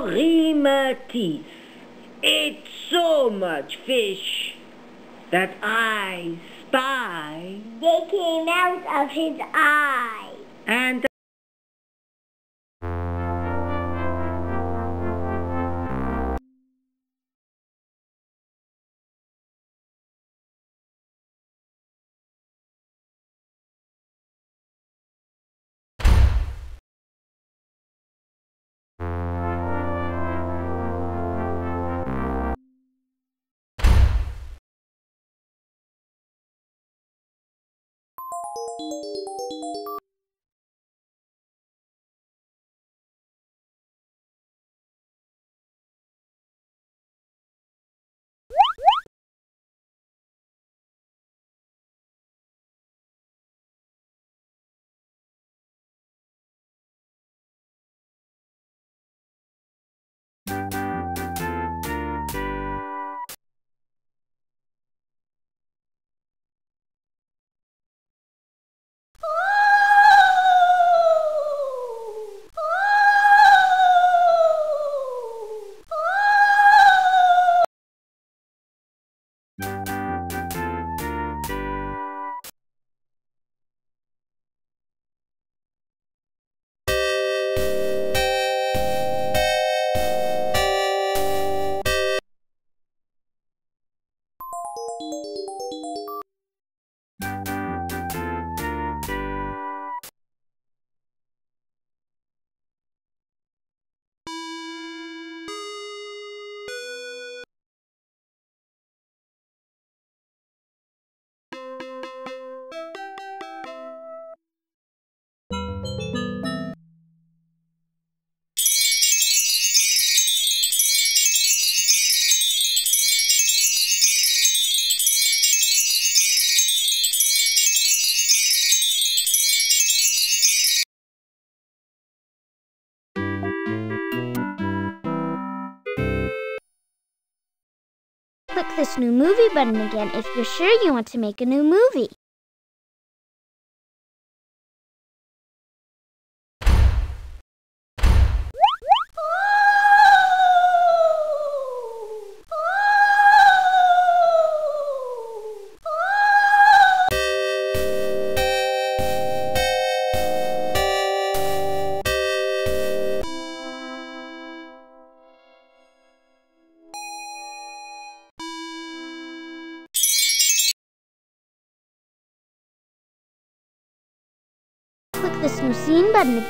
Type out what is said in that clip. Corymati ate so much fish that I spy they came out of his eye. And click this new movie button again if you're sure you want to make a new movie. Click this new scene button.